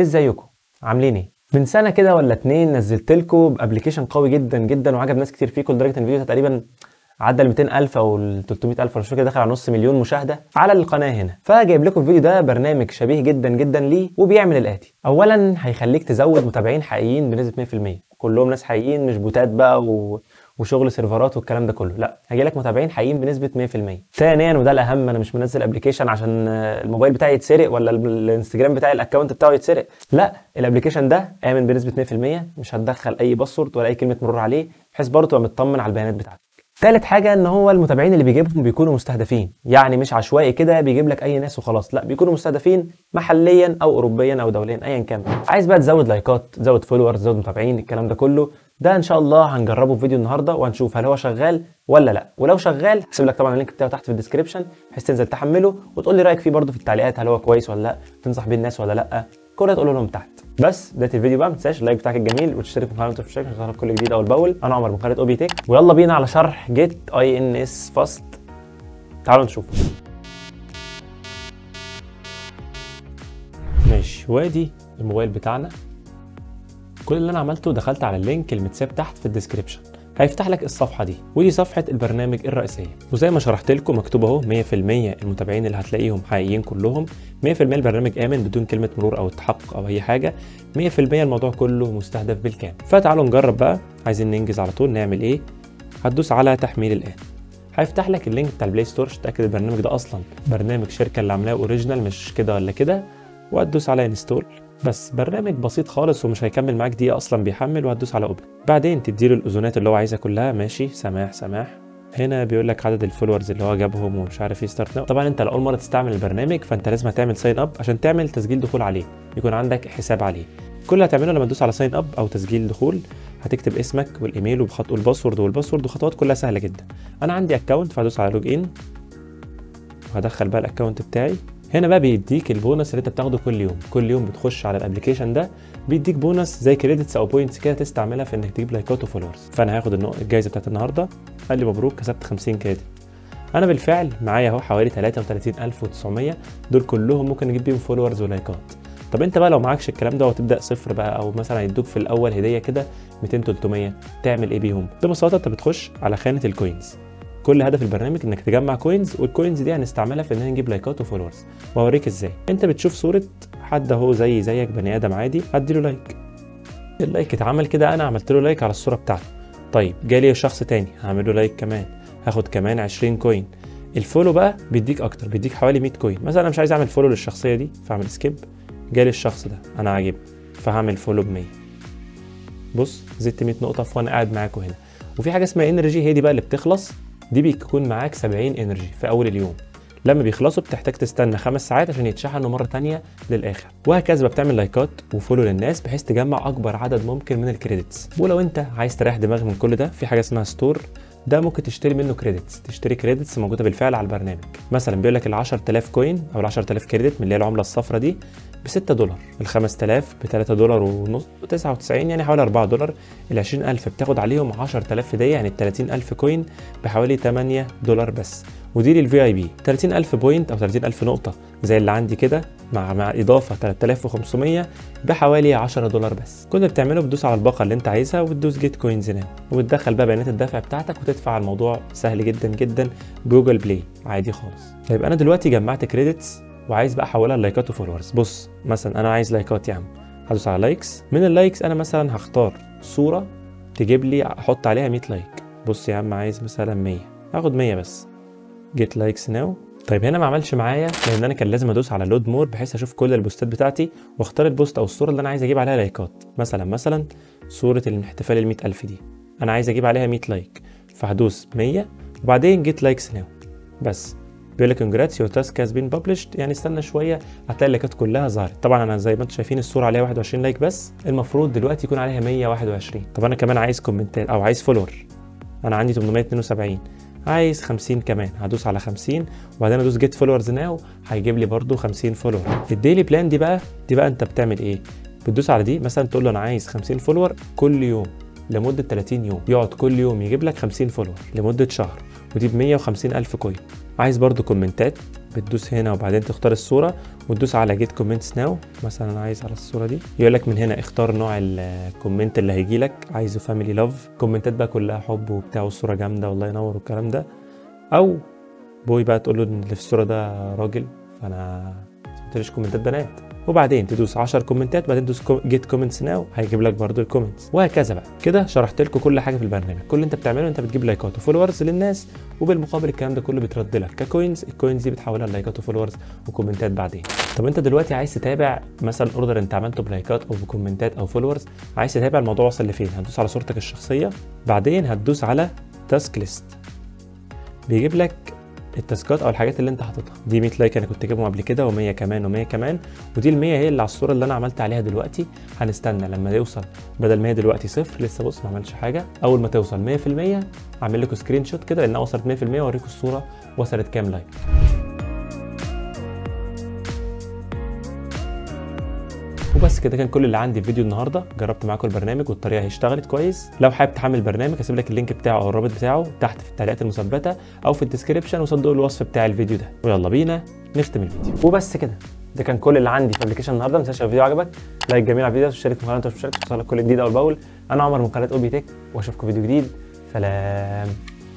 ازيكم عاملين ايه؟ من سنه كده ولا اتنين نزلت لكم بابلكيشن قوي جدا جدا وعجب ناس كتير فيكم لدرجه ان الفيديو ده تقريبا عدى ال 200000 او ال 300000 مش فاكر، دخل على نص مليون مشاهده على القناه هنا. فجايب لكم الفيديو ده، برنامج شبيه جدا جدا ليه وبيعمل الاتي. اولا هيخليك تزود متابعين حقيقيين بنسبه 100%، كلهم ناس حقيقيين مش بوتات بقى وشغل سيرفرات والكلام ده كله، لا هيجيلك متابعين حقيقيين بنسبه 100%. ثانيا وده الاهم، انا مش منزل ابلكيشن عشان الموبايل بتاعي يتسرق ولا الانستجرام بتاعي الاكونت بتاعه يتسرق، لا الابلكيشن ده امن بنسبه 100%، مش هتدخل اي باسورد ولا اي كلمه مرور عليه، بحيث برضه تبقى مطمن على البيانات بتاعتك. ثالث حاجه ان هو المتابعين اللي بيجيبهم بيكونوا مستهدفين، يعني مش عشوائي كده بيجيب لك اي ناس وخلاص، لا بيكونوا مستهدفين محليا او اوروبيا او دوليا ايا كان. عايز بقى تزود لايكات، تزود فولورز، تزود متابعين، الكلام ده كله ده ان شاء الله هنجربه في فيديو النهارده وهنشوف هل هو شغال ولا لا. ولو شغال هسيب لك طبعا اللينك بتاعه تحت في الديسكربشن بحيث تنزل تحمله وتقول لي رايك فيه برده في التعليقات، هل هو كويس ولا لا، تنصح بيه الناس ولا لا، كل ده تقول لهم تحت. بس بدايه الفيديو بقى ما تنساش اللايك بتاعك الجميل وتشترك في القناه عشان تعرف كل جديد اول باول. انا عمر من قناه OB Tech، ويلا بينا على شرح جيت اي ان اس فاست، تعالوا نشوف. ماشي، وادي الموبايل بتاعنا. كل اللي انا عملته دخلت على اللينك المتساب تحت في الديسكربشن، هيفتح لك الصفحه دي، ودي صفحه البرنامج الرئيسيه. وزي ما شرحت لكم مكتوب اهو 100% المتابعين اللي هتلاقيهم حقيقيين كلهم، 100% البرنامج امن بدون كلمه مرور او التحقق او اي حاجه، 100% الموضوع كله مستهدف بالكامل. فتعالوا نجرب بقى، عايزين ننجز على طول، نعمل ايه؟ هتدوس على تحميل الان، هيفتح لك اللينك بتاع البلاي ستور عشان تتاكد البرنامج ده اصلا برنامج شركه اللي عاملاه اوريجينال مش كده ولا كده، وهتدوس على انستول. بس برنامج بسيط خالص ومش هيكمل معاك دقيقه اصلا بيحمل، وهتدوس على اوبن. بعدين تديله الاذونات اللي هو عايزها كلها، ماشي سماح سماح. هنا بيقول لك عدد الفولورز اللي هو جابهم ومش عارف ايه، ستارت ناو. طبعا انت لاول مره تستعمل البرنامج فانت لازم هتعمل ساين اب عشان تعمل تسجيل دخول عليه، يكون عندك حساب عليه. كل اللي هتعمله لما تدوس على ساين اب او تسجيل دخول، هتكتب اسمك والايميل وبخط الباسورد وخطوات كلها سهله جدا. انا عندي اكونت فهدوس على لوج ان وهدخل بقى الاكونت بتاعي. هنا بقى بيديك البونص اللي انت بتاخده كل يوم، كل يوم بتخش على الابلكيشن ده بيديك بونص زي كريدتس او بوينتس كده تستعملها في انك تجيب لايكات وفولورز. فانا هاخد الجايزه بتاعت النهارده، قال لي مبروك كسبت 50 كريدت. انا بالفعل معايا اهو حوالي 33900، دول كلهم ممكن اجيب بيهم فولورز ولايكات. طب انت بقى لو معكش الكلام ده وتبدا صفر بقى، او مثلا هيدوك في الاول هديه كده 200 300، تعمل ايه بيهم؟ ببساطه انت بتخش على خانه الكوينز. كل هدف البرنامج انك تجمع كوينز، والكوينز دي هنستعملها في اننا نجيب لايكات وفولورز، وهوريك ازاي. انت بتشوف صوره حد اهو زيك بني ادم عادي، هديله لايك، اللايك اتعمل كده، انا عملت له لايك على الصوره بتاعته. طيب جالي شخص تاني هعمل له لايك كمان، هاخد كمان 20 كوين. الفولو بقى بيديك اكتر، بيديك حوالي 100 كوين. مثلا انا مش عايز اعمل فولو للشخصيه دي فاعمل سكيب. جالي الشخص ده انا عاجبني فهعمل فولو ب 100. بص زدت 100 نقطه وانا قاعد معاكم هنا. وفي حاجه اسمها انرجي، هي دي بقى اللي بتخلص، دي بيكون معاك 70 انرجي في اول اليوم، لما بيخلصوا بتحتاج تستنى 5 ساعات عشان يتشحنوا مره ثانيه للاخر. وهكذا بتعمل لايكات وفولو للناس بحيث تجمع اكبر عدد ممكن من الكريدتس. ولو انت عايز تريح دماغك من كل ده، في حاجه اسمها ستور، ده ممكن تشتري منه كريدتس، تشتري كريدتس موجوده بالفعل على البرنامج. مثلا بيقول لك ال 10000 كوين او ال 10000 كريدت من اللي هي العمله الصفراء دي ب 6 دولار، ال 5000 ب 3 دولار ونص، 99 يعني حوالي 4 دولار، ال 20000 بتاخد عليهم 10000 هديه، يعني ال 30000 كوين بحوالي 8 دولار بس. ودي للفي اي بي 30000 بوينت او 30000 نقطه زي اللي عندي كده، مع اضافه 3500 بحوالي 10 دولار بس. كل اللي بتعمله بتدوس على الباقه اللي انت عايزها وتدوس جيت كوينز ناو، وتدخل بقى بيانات الدفع بتاعتك وتدفع. الموضوع سهل جدا جدا، جوجل بلاي عادي خالص. طيب انا دلوقتي جمعت كريدتس وعايز بقى احولها للايكات وفولورز. بص مثلا انا عايز لايكات يا عم، هدوس على لايكس. من اللايكس انا مثلا هختار صوره تجيب لي احط عليها 100 لايك. بص يا عم عايز مثلا 100، هاخد 100 بس، جيت لايكس ناو. طيب هنا ما عملش معايا لان انا كان لازم ادوس على لود مور بحيث اشوف كل البوستات بتاعتي واختار البوست او الصوره اللي انا عايز اجيب عليها لايكات. مثلا صوره الاحتفال ال 100000 دي انا عايز اجيب عليها 100 لايك، فهدوس 100 وبعدين جيت لايكس ناو بس. بيقول لك كونجراتس يور تاسك هاز بين ببلشد، يعني استنى شويه هتلاقي اللايكات كلها ظهرت. طبعا انا زي ما انتم شايفين الصوره عليها 21 لايك بس، المفروض دلوقتي يكون عليها 121. طب انا كمان عايز كومنتات او عايز فولور، انا عندي 872، عايز 50 كمان، هدوس على 50 وبعدين ادوس جيت فولورز ناو، هيجيب لي برده 50 فولور. الديلي بلان دي بقى انت بتعمل ايه؟ بتدوس على دي مثلا تقول له انا عايز 50 فولور كل يوم لمده 30 يوم، يقعد كل يوم يجيب لك 50 فولور لمده شهر، ودي ب 150 الف كوين. عايز برده كومنتات، بتدوس هنا وبعدين تختار الصوره وتدوس على جيت كومنتس ناو. مثلا انا عايز على الصوره دي، يقول لك من هنا اختار نوع الكومنت اللي هيجي لك، عايزه فاميلي لاف، كومنتات بقى كلها حب وبتاع والصوره جامده والله ينور والكلام ده، او بوي بقى تقول له ان اللي في الصوره ده راجل فانا ما قلتليش كومنتات بنات. وبعدين تدوس 10 كومنتات، بعدين تدوس جيت كومنتس ناو، هيجيب لك برضو الكومنتس وهكذا بقى. كده شرحت لكم كل حاجه في البرنامج. كل اللي انت بتعمله انت بتجيب لايكات وفولورز للناس، وبالمقابل الكلام ده كله بيترد لك ككوينز. الكوينز دي بتحولها لايكات وفولورز وكومنتات بعدين. طب انت دلوقتي عايز تتابع مثلا اوردر انت عملته بلايكات او بكومنتات او فولورز، عايز تتابع الموضوع وصل لفين، هتدوس على صورتك الشخصيه، بعدين هتدوس على تاسك ليست، بيجيب لك التاسكات او الحاجات اللي انت حاططها دي. 100 لايك انا كنت جايبهم قبل كده، و100 كمان و100 كمان، ودي ال100 هي اللي على الصوره اللي انا عملت عليها دلوقتي. هنستنى لما يوصل، بدل ما هي دلوقتي صفر لسه، بص ما عملش حاجه، اول ما توصل 100% اعمل لكم سكرين شوت كده لانها وصلت 100% واوريكم الصوره وصلت كام لايك. وبس كده كان كل اللي عندي في فيديو النهارده. جربت معاكم البرنامج والطريقه هي اشتغلت كويس. لو حابب تحمل البرنامج هسيب لك اللينك بتاعه او الرابط بتاعه تحت في التعليقات المثبته او في الديسكربشن وصندوق الوصف بتاع الفيديو ده. ويلا بينا نختم الفيديو. وبس كده ده كان كل اللي عندي في ابلكيشن النهارده. ما تنساش لو الفيديو عجبك لايك جميل على الفيديو، وشارك في قناتي، وشارك توصلك كل جديد اول باول. انا عمر من قناه OB Tech، واشوفكم فيديو جديد. سلام.